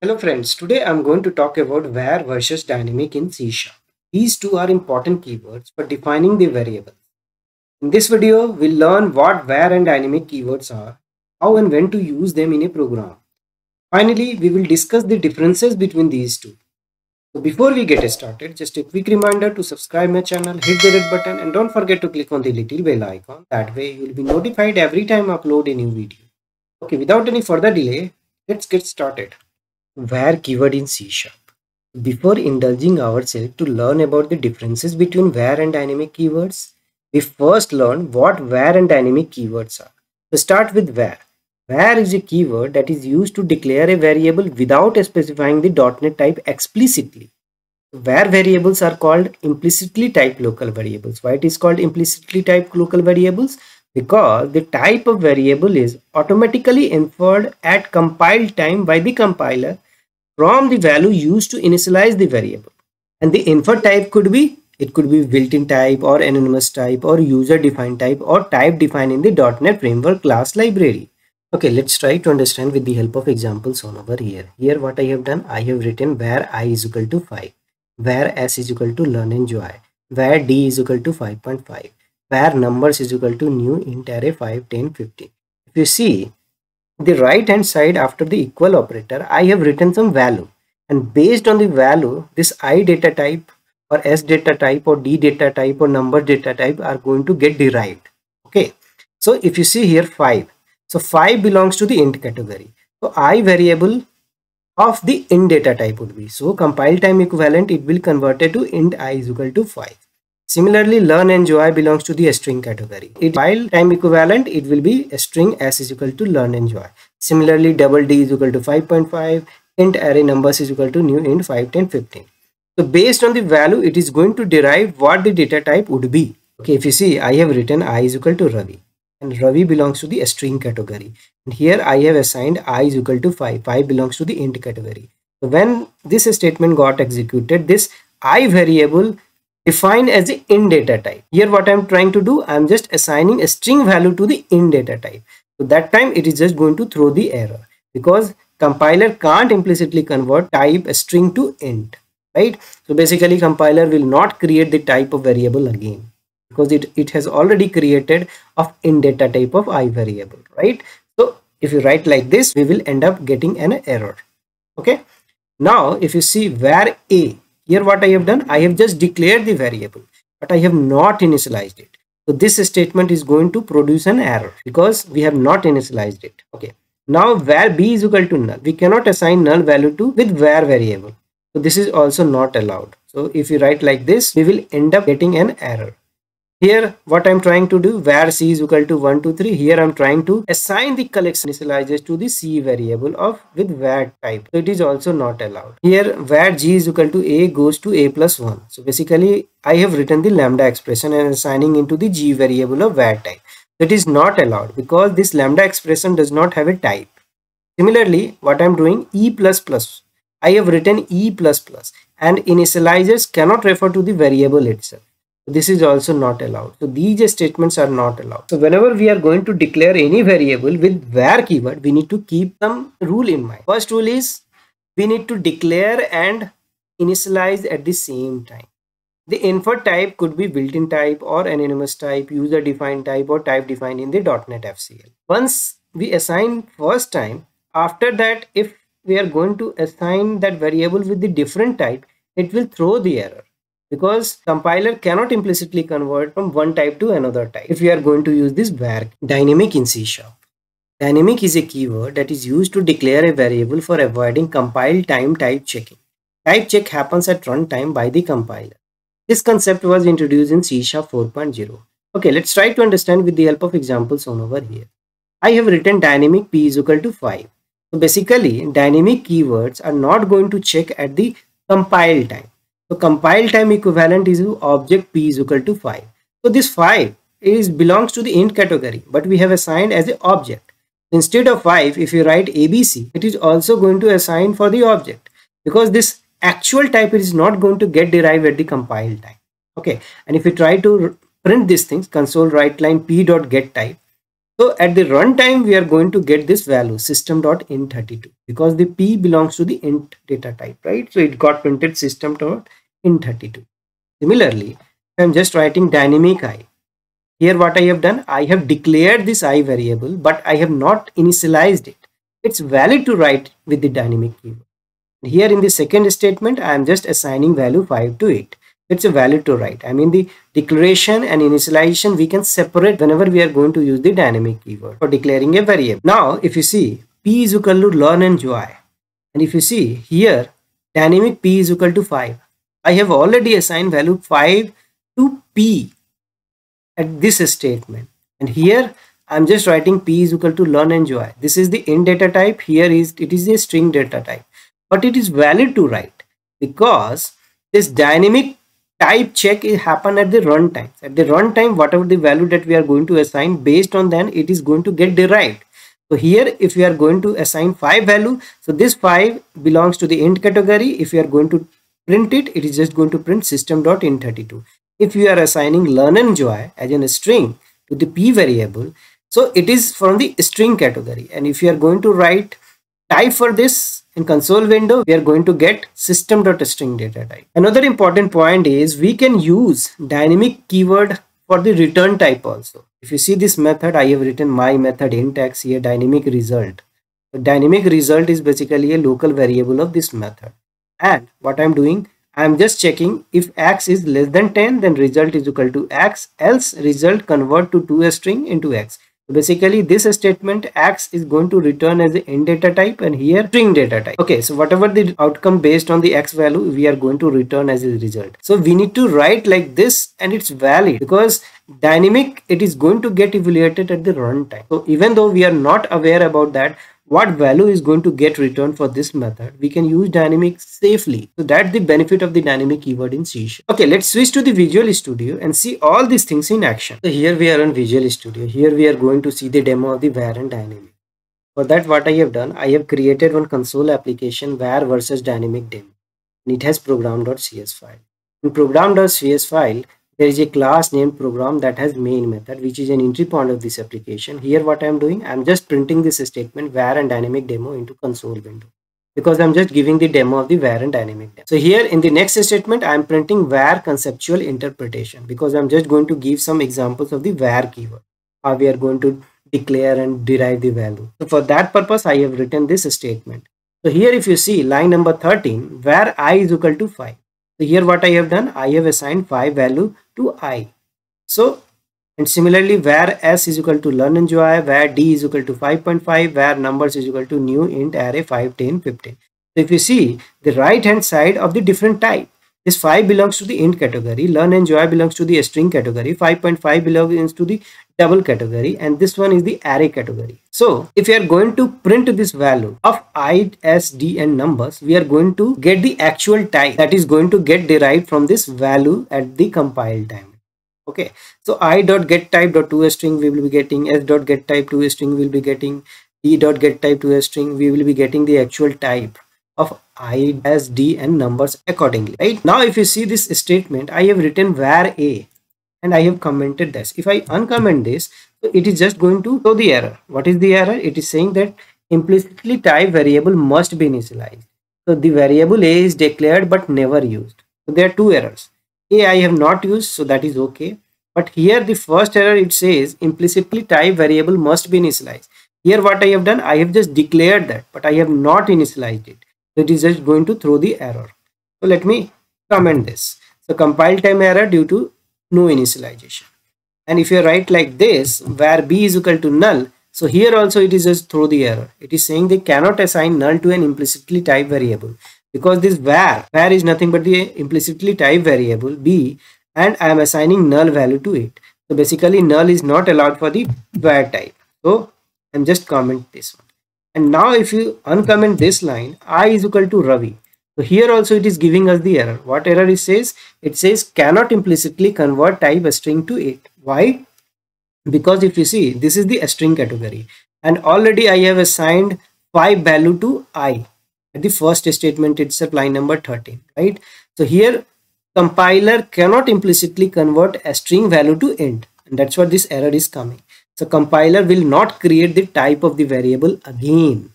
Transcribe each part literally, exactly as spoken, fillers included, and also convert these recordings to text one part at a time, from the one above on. Hello friends, today I'm going to talk about var versus dynamic in C sharp. These two are important keywords for defining the variables. In this video, we'll learn what var and dynamic keywords are, how and when to use them in a program. Finally, we will discuss the differences between these two. So before we get started, just a quick reminder to subscribe my channel, hit the red button and don't forget to click on the little bell icon. That way you'll be notified every time I upload a new video. Okay, without any further delay, let's get started. Var keyword in C sharp. Before indulging ourselves to learn about the differences between var and dynamic keywords, we first learn what var and dynamic keywords are. To start with var. Var is a keyword that is used to declare a variable without specifying the .NET type explicitly. Var variables are called implicitly typed local variables. Why it is called implicitly typed local variables? Because the type of variable is automatically inferred at compile time by the compiler from the value used to initialize the variable. And the inferred type could be, it could be built-in type or anonymous type or user-defined type or type defined in the .NET Framework class library. Okay, let's try to understand with the help of examples on over here. Here what I have done, I have written var I is equal to five, var s is equal to Learn N Njoy, var d is equal to five point five, var numbers is equal to new int array five, ten, fifteen. If you see the right hand side after the equal operator, I have written some value, and based on the value this I data type or s data type or d data type or number data type are going to get derived. Okay, so if you see here five. So five belongs to the int category. So I variable of the int data type would be. So compile time equivalent, it will convert it to int I is equal to five. Similarly, Learn N Njoy belongs to the string category. It compile time equivalent, it will be a string s is equal to Learn N Njoy. Similarly, double d is equal to five point five, int array numbers is equal to new int five, ten, fifteen. So based on the value, it is going to derive what the data type would be. Okay, if you see, I have written I is equal to Ravi. And Ravi belongs to the string category, and here I have assigned I is equal to five, five belongs to the int category. So when this statement got executed, this I variable defined as the int data type. Here what I am trying to do, I am just assigning a string value to the int data type. So that time it is just going to throw the error because compiler can't implicitly convert type a string to int, right? So basically compiler will not create the type of variable again, because it, it has already created of in data type of I variable, right? So if you write like this, we will end up getting an error. Okay. Now, if you see var a, here what I have done, I have just declared the variable, but I have not initialized it. So this statement is going to produce an error because we have not initialized it. Okay. Now var b is equal to null. We cannot assign null value to with var variable. So this is also not allowed. So if you write like this, we will end up getting an error. Here what I am trying to do, var c is equal to one, two, three, here I am trying to assign the collection initializers to the c variable of with var type. So it is also not allowed. Here var g is equal to a goes to a plus one. So basically I have written the lambda expression and assigning into the g variable of var type. It is not allowed because this lambda expression does not have a type. Similarly, what I am doing, e plus plus. I have written e plus plus and initializers cannot refer to the variable itself. This is also not allowed. So these statements are not allowed. So whenever we are going to declare any variable with var keyword, we need to keep some rule in mind. First rule is we need to declare and initialize at the same time. The inferred type could be built-in type or anonymous type, user-defined type or type defined in the .NET F C L. Once we assign first time, after that if we are going to assign that variable with the different type, it will throw the error, because compiler cannot implicitly convert from one type to another type if we are going to use this var. Dynamic in C sharp. Dynamic is a keyword that is used to declare a variable for avoiding compile time type checking. Type check happens at runtime by the compiler. This concept was introduced in C sharp four point oh. Okay, let's try to understand with the help of examples on over here. I have written dynamic p is equal to five. So basically, dynamic keywords are not going to check at the compile time. So compile time equivalent is object p is equal to five. So this five is belongs to the int category, but we have assigned as an object. Instead of five, if you write A B C, it is also going to assign for the object because this actual type is not going to get derived at the compile time. Okay, and if you try to print these things, console write line p dot get type, So at the runtime, we are going to get this value system dot in thirty-two because the P belongs to the int data type, right? So it got printed system dot in thirty-two. Similarly, I am just writing dynamic I. Here what I have done, I have declared this I variable, but I have not initialized it. It's valid to write with the dynamic keyword. Here in the second statement, I am just assigning value five to it. It's a valid to write. I mean, the declaration and initialization we can separate whenever we are going to use the dynamic keyword for declaring a variable. Now, if you see P is equal to learn N Njoy, and if you see here dynamic P is equal to five. I have already assigned value five to P at this statement, and here I'm just writing P is equal to learn N Njoy. This is the int data type. Here is it is a string data type, but it is valid to write because this dynamic type check is happen at the runtime. At the runtime, whatever the value that we are going to assign, based on that it is going to get derived. So here, if we are going to assign five value, so this five belongs to the int category. If you are going to print it, it is just going to print system dot in thirty-two. If you are assigning learn N Njoy as in a string to the P variable, so it is from the string category. And if you are going to write type for this in console window, we are going to get system.string data type. Another important point is we can use dynamic keyword for the return type also. If you see this method, I have written my method in-text here, dynamic result. The dynamic result is basically a local variable of this method. And what I'm doing, I'm just checking if x is less than ten, then result is equal to x, else result convert to, to a string into x. Basically, this statement x is going to return as the int data type and here string data type. Okay, so whatever the outcome based on the x value, we are going to return as a result. So we need to write like this, and it's valid because dynamic, it is going to get evaluated at the runtime. So even though we are not aware about that, what value is going to get returned for this method, we can use dynamic safely. So that's the benefit of the dynamic keyword in C sharp. Okay, let's switch to the Visual Studio and see all these things in action. So here we are on Visual Studio. Here we are going to see the demo of the var and dynamic. For that, what I have done, I have created one console application var versus dynamic demo. And it has program dot C S file. In program dot C S file, there is a class named program that has main method, which is an entry point of this application. Here what I am doing, I am just printing this statement var and dynamic demo into console window because I am just giving the demo of the var and dynamic demo. So here in the next statement, I am printing var conceptual interpretation because I am just going to give some examples of the var keyword, how we are going to declare and derive the value. So for that purpose, I have written this statement. So here if you see line number thirteen, var I is equal to five. So here what I have done, I have assigned five value to I. So, and similarly, var s is equal to learn N Njoy, var d is equal to five point five, var numbers is equal to new int array five, ten, fifteen. So if you see the right hand side of the different type, this five belongs to the int category, learn N Njoy belongs to the string category, five point five belongs to the double category, and this one is the array category. So if you are going to print this value of I, s, d and numbers, we are going to get the actual type that is going to get derived from this value at the compile time. Okay, so I dot get type dot to a string we will be getting, s dot get type to a string we will be getting, d dot get type to a string, we will be getting the actual type of I, s, d and numbers accordingly. Right now, if you see this statement, I have written var a. And I have commented this. If I uncomment this, so it is just going to show the error. What is the error? It is saying that implicitly type variable must be initialized. So the variable a is declared but never used. So there are two errors. A I have not used, so that is okay. But here the first error, it says implicitly type variable must be initialized. Here what I have done, I have just declared that, but I have not initialized it. So it is just going to throw the error. So let me comment this. So compile time error due to no initialization. And if you write like this, var b is equal to null, so here also it is just throw the error. It is saying they cannot assign null to an implicitly type variable because this var var is nothing but the implicitly type variable b, and I am assigning null value to it. So basically null is not allowed for the var type. So I am just comment this one. And now if you uncomment this line, I is equal to Ravi. So here also it is giving us the error. What error it says? It says cannot implicitly convert type a string to it. Why? Because if you see, this is the string category. And already I have assigned five value to I. At the first statement, it's line number thirteen, right? So here compiler cannot implicitly convert a string value to int. And that's what this error is coming. So compiler will not create the type of the variable again,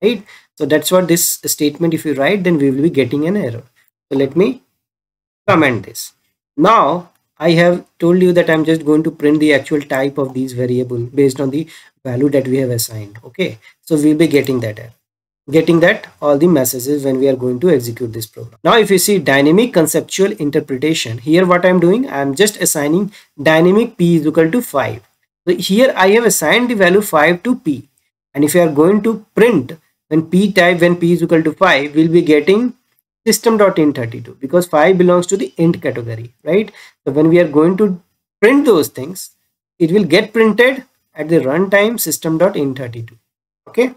right? So that's what this statement, if you write, then we will be getting an error. So let me comment this. Now I have told you that I'm just going to print the actual type of these variable based on the value that we have assigned. Okay, so we'll be getting that error, getting that all the messages when we are going to execute this program. Now if you see dynamic conceptual interpretation, here what I'm doing, I'm just assigning dynamic p is equal to five. So here I have assigned the value five to p, and if you are going to print when p type, when p is equal to five, we'll be getting system.int thirty-two, because five belongs to the int category, right? So when we are going to print those things, it will get printed at the runtime system.int thirty-two. Okay,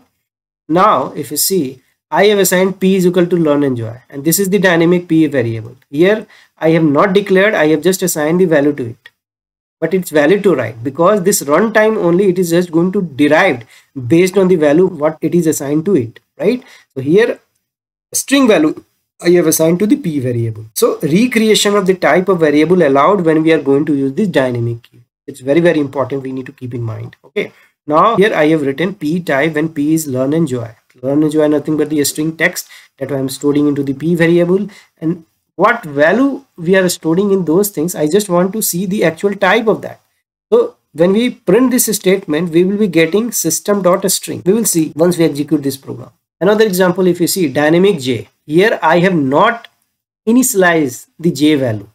now if you see, I have assigned p is equal to Learn N Njoy, and this is the dynamic p variable. Here I have not declared, I have just assigned the value to it, but it's valid to write, because this runtime only it is just going to derived based on the value what it is assigned to it, right? So here string value I have assigned to the p variable. So recreation of the type of variable allowed when we are going to use this dynamic key. It's very very important, we need to keep in mind. Okay, now here I have written p type when p is Learn N Njoy. Learn N Njoy nothing but the string text that I am storing into the p variable, and what value we are storing in those things, I just want to see the actual type of that. So when we print this statement, we will be getting system.string. We will see once we execute this program. Another example, if you see dynamic j, here I have not initialized the j value,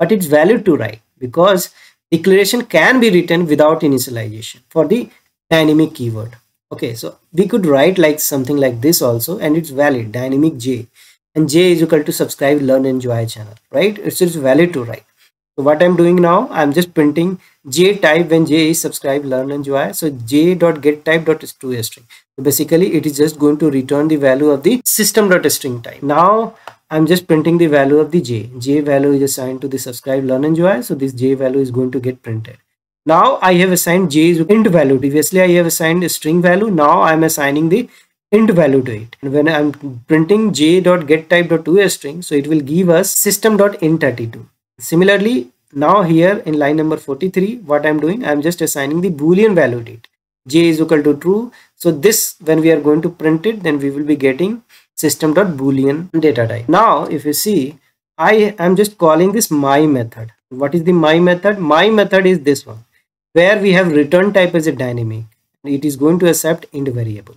but it's valid to write, because declaration can be written without initialization for the dynamic keyword. Okay, so we could write like something like this also, and it's valid, dynamic j, and j is equal to subscribe Learn N Njoy channel, right? It's just valid to write. So what I'm doing now, I'm just printing j type when j is subscribe Learn N Njoy. So j dot get type dot is to a string. So basically it is just going to return the value of the system dot string type. Now I'm just printing the value of the j. J value is assigned to the subscribe Learn N Njoy. So this j value is going to get printed. Now I have assigned j's int value. Previously I have assigned a string value. Now I'm assigning the int value to it. And when I'm printing j dot get type dot to a string, so it will give us system dot int thirty-two. Similarly, now here in line number forty-three, what I'm doing, I'm just assigning the boolean value to it. J is equal to true. So this, when we are going to print it, then we will be getting system.boolean data type. Now if you see, I am just calling this my method. What is the my method? My method is this one, where we have return type as a dynamic. It is going to accept int variable.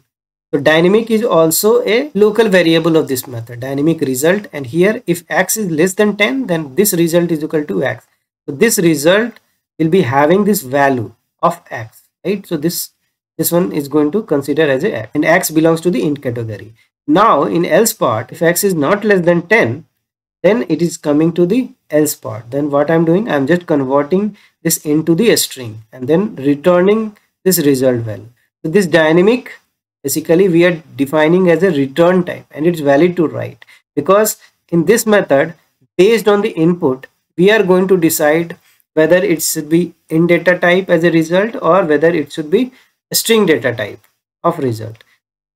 So dynamic is also a local variable of this method, dynamic result. And here if x is less than ten, then this result is equal to x. So this result will be having this value of x, right? So this this one is going to consider as a x, and x belongs to the int category. Now in else part, if x is not less than ten, then it is coming to the else part. Then what I'm doing, I'm just converting this into the string and then returning this result value. So this dynamic, basically we are defining as a return type, and it's valid to write, because in this method, based on the input, we are going to decide whether it should be int data type as a result or whether it should be string data type of result,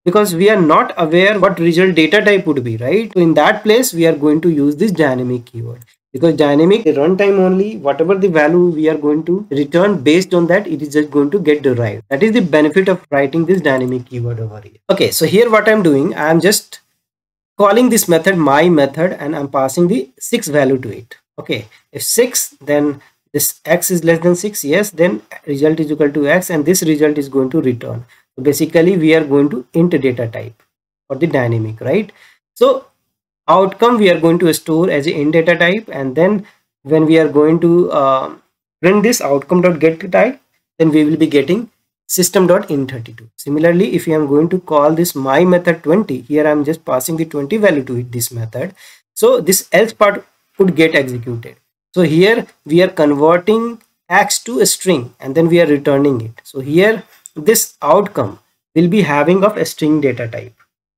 because we are not aware what result data type would be, right? So in that place, we are going to use this dynamic keyword, because dynamic runtime only, whatever the value we are going to return, based on that, it is just going to get derived. That is the benefit of writing this dynamic keyword over here. Okay, so here what I'm doing, I'm just calling this method, my method, and I'm passing the six value to it. Okay, if six, then this x is less than six, yes, then result is equal to x, and this result is going to return. So basically we are going to int data type for the dynamic, right? So outcome we are going to store as an int data type, and then when we are going to uh, print this outcome.get type, then we will be getting system.int thirty-two. Similarly, if I am going to call this my method twenty, here I am just passing the twenty value to it, this method. So this else part would get executed. So here we are converting x to a string and then we are returning it. So here this outcome will be having of a string data type.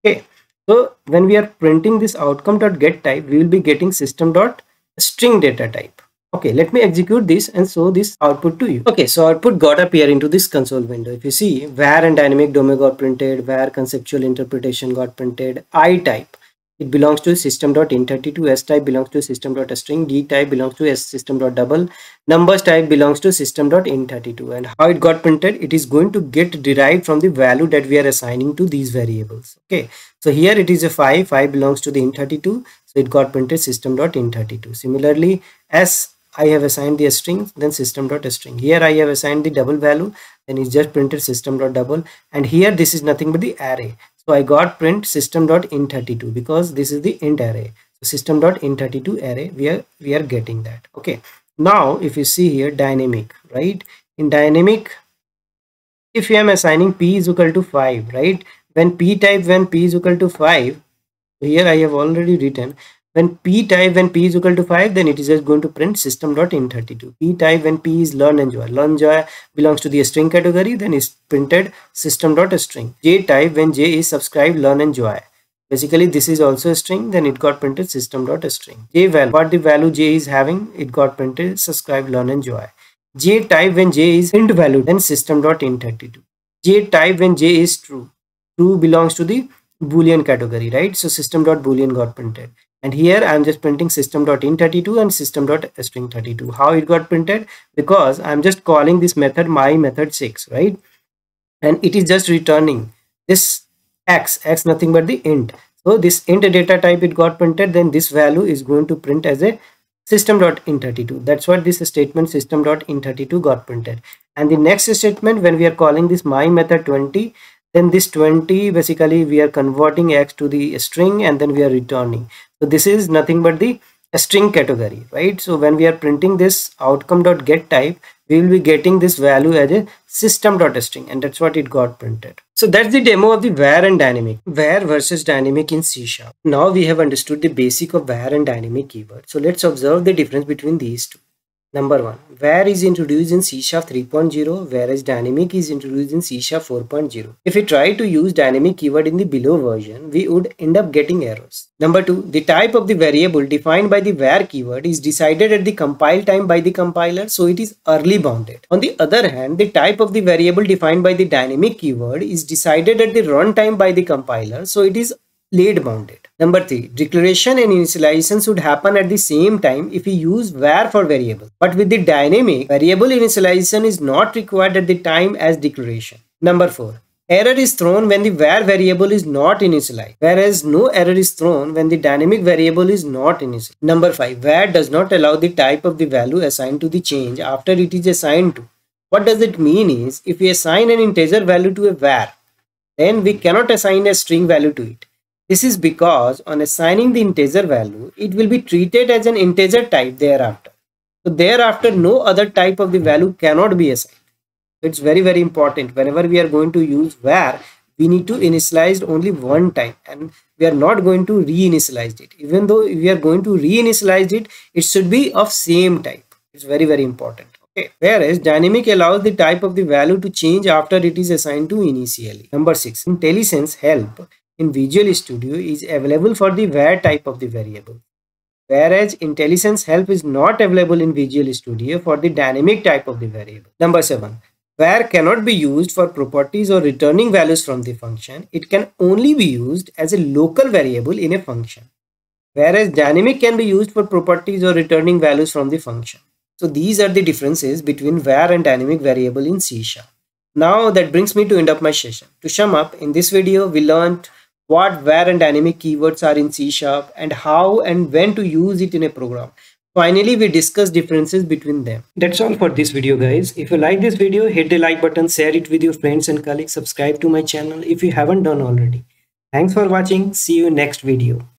Okay, so when we are printing this outcome.get type, we will be getting system.string data type. Okay, let me execute this and show this output to you. Okay, so output got up here into this console window. If you see, var and dynamic domain got printed, var conceptual interpretation got printed, I type. It belongs to system.int thirty-two. S type belongs to system.string. D type belongs to system.double. Numbers type belongs to system.int thirty-two. And how it got printed? It is going to get derived from the value that we are assigning to these variables. Okay. So here it is a five. five belongs to the int thirty-two. So it got printed system.int thirty-two. Similarly, S I have assigned the string, then system.string. Here I have assigned the double value, then it's just printed system.double. And here this is nothing but the array. So I got print system.int thirty-two because this is the int array. So system.int thirty-two array, we are, we are getting that. Okay. Now, if you see here, dynamic, right? In dynamic, if I am assigning p is equal to five, right? When p type, when p is equal to five, here I have already written, when p type, when p is equal to five, then it is just going to print system.int thirty-two. p type, when p is Learn N Njoy. Learn N Njoy belongs to the string category, then is printed system.string. j type, when j is subscribed Learn N Njoy. Basically, this is also a string, then it got printed system.string. j value, what the value j is having, it got printed subscribed Learn N Njoy. j type, when j is int value, then system.int thirty-two. j type, when j is true. True belongs to the boolean category, right? So system.boolean got printed. And here I am just printing system.int thirty-two and system.string thirty-two. How it got printed? Because I am just calling this method my method six, right? And it is just returning this x, x nothing but the int. So this int data type it got printed, then this value is going to print as a system.int thirty-two. That's what this statement system.int thirty-two got printed. And the next statement, when we are calling this my method twenty, then this twenty, basically we are converting x to the string and then we are returning. So this is nothing but the string category, right? So when we are printing this outcome.get type, we will be getting this value as a system.string, and that's what it got printed. So that's the demo of the var and dynamic, var versus dynamic in C sharp. Now we have understood the basic of var and dynamic keyword. So let's observe the difference between these two. Number one, var is introduced in C sharp three point zero, whereas dynamic is introduced in C sharp four point zero. If we try to use dynamic keyword in the below version, we would end up getting errors. Number two, the type of the variable defined by the var keyword is decided at the compile time by the compiler, so it is early bounded. On the other hand, the type of the variable defined by the dynamic keyword is decided at the runtime by the compiler, so it is late bounded. Number three, declaration and initialization should happen at the same time if we use var for variable. But with the dynamic, variable initialization is not required at the time as declaration. Number four, error is thrown when the var variable is not initialized, whereas no error is thrown when the dynamic variable is not initialized. Number five, var does not allow the type of the value assigned to the change after it is assigned to. What does it mean is, if we assign an integer value to a var, then we cannot assign a string value to it. This is because on assigning the integer value, it will be treated as an integer type thereafter. So thereafter, no other type of the value cannot be assigned. It's very, very important. Whenever we are going to use var, we need to initialize only one time, and we are not going to reinitialize it. Even though we are going to reinitialize it, it should be of same type. It's very, very important. Okay. Whereas dynamic allows the type of the value to change after it is assigned to initially. Number six, IntelliSense help in Visual Studio is available for the var type of the variable, whereas IntelliSense help is not available in Visual Studio for the dynamic type of the variable. Number seven, var cannot be used for properties or returning values from the function. It can only be used as a local variable in a function, whereas dynamic can be used for properties or returning values from the function. So these are the differences between var and dynamic variable in C sharp. Now that brings me to end of my session. To sum up, in this video we learned what var and dynamic keywords are in C sharp and how and when to use it in a program. Finally, we discuss differences between them. That's all for this video, guys. If you like this video, hit the like button, share it with your friends and colleagues, subscribe to my channel if you haven't done already. Thanks for watching. See you next video.